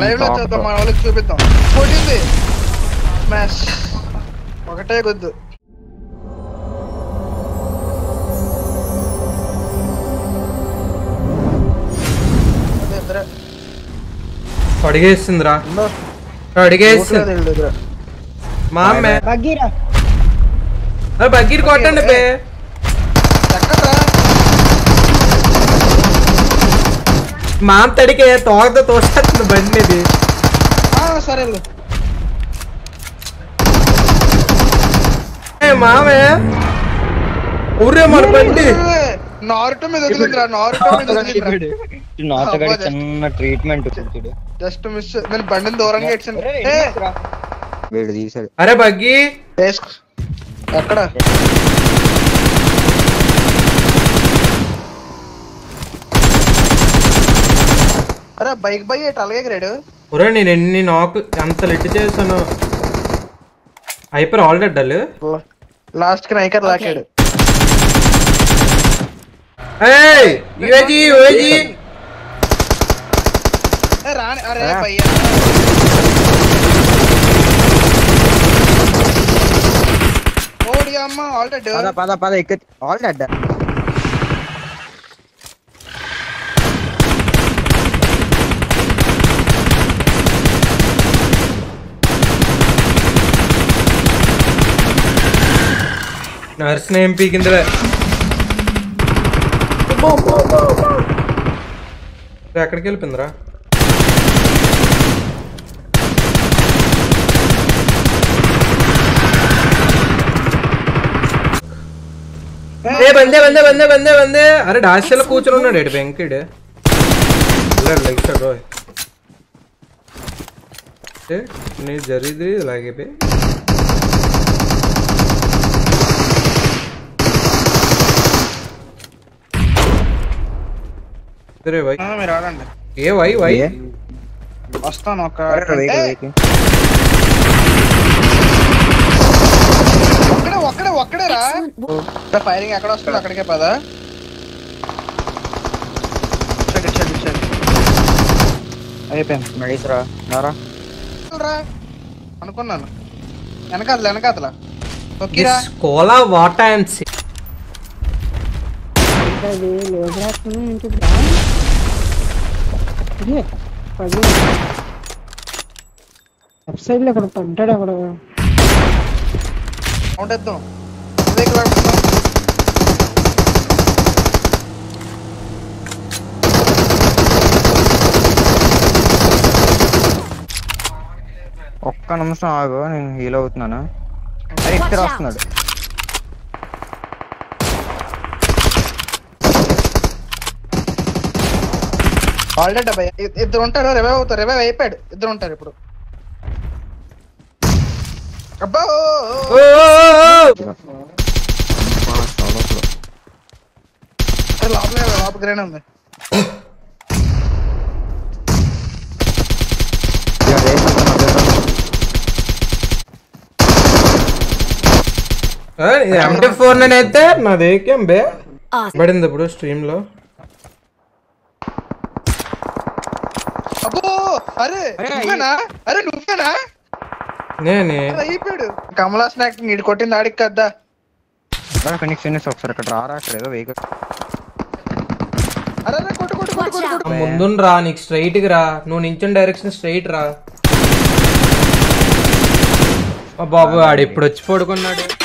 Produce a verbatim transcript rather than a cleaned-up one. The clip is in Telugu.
లైవ్ లో చేద్దాం మన వాళ్ళకి చూపిద్దాం కొట్టింది స్మాష్ ఒకటే గుద్దు అదేంద్ర అడిగేసిందిరా అడిగేసింది మామే బగ్గీరా అరే బగ్గీర్ కొట్టండి బే माम तड़के तोड़ दो तो तोड़ बनने दे हां सारे लो ए माम है ओरे मार बंडी नार्टो में ददुंद्रा नार्टो में ददुंद्रा नार्टो का చిన్న ట్రీట్మెంట్ వచ్చింది జస్ట్ మిస్ నేను బండిని దూరంగా ఎట్సను ఏ వీడు తీసాడు अरे బగ్గి ఎక్కడ अरे बाइक भाई ये टलगे ग्रेड ओरे नी एन्नी नॉक ఎంత లిట్ చేసాను హైపర్ ఆల్రెడీ డల్ లాస్ట్ కి హైకర్ లాకాడు ఏయ్ యుఏజీ యుఏజీ ఏ రాని अरे भैया ఓడి అమ్మ ఆల్రెడీ డల్ పద పద పద ఇక్క ఆల్రెడీ డల్ नर्स ने एमपी किंदर बम बम बम रैकेट के पंद्रह ए बंदे बंदे बंदे बंदे बंदे अरे डैश चला कूच रहा हूं ना डेड बैंक के लड़ लग सर ब्रो ए नहीं जरी दे लागे पे तेरे भाई हां मेरा आंदा ये भाई भाई मस्ता नौका ओकडे ओकडे ओकडे रा द फायरिंग ఎక్కడ వస్తుందో అక్కడికే పద చెక్ చెక్ చెక్ అయిపోయింది నైస్ రా నారా రా అనుకున్నాను ఎనకట్ల ఎనకట్ల ఓకే రా కోలా వాట్ ఐ యామ్ సీ అదే లోగ్రా తును ఇంటి రా ये पगली अब साइड ले कर पंडड़ा बड़ा काउंट दो देख लो ఒక్క నిమిషం ఆగు నేను హీల్ అవుతున్నాను అరే ఇక్కడ వస్తున్నాడు ఆల్రెడీ బై ఇద్దరు ఉంటారు రివైవ్ అవుతారు రివైవ్ అయిపోయాడు ఇద్దరు ఉంటారు ఇప్పుడు అబ్బో అలా లాప్లే లాప్ గ్రేన్ ఉంది అరే ఎం టీ ఫోర్ ని అయితే నాదేకేం బే పడింది ఇప్పుడు స్ట్రీమ్ లో अरे अरे ना अरे नुव्वे ना ने ने अयिपेड कमला स्नैक नीड कोटिंद आडिक कद्दा अरे कनेक्शन ने ఒకసారి అక్కడ రారా అక్కడ ఏదో వేగ अरे अरे कोट कोट कोट कोट ముందున రా నీకు స్ట్రైట్ కి రా నువ్వు నించిన డైరెక్షన్ స్ట్రైట్ రా అబ్బా బాబు ఆడి ఇప్పుడు వచ్చి పడుకున్నాడు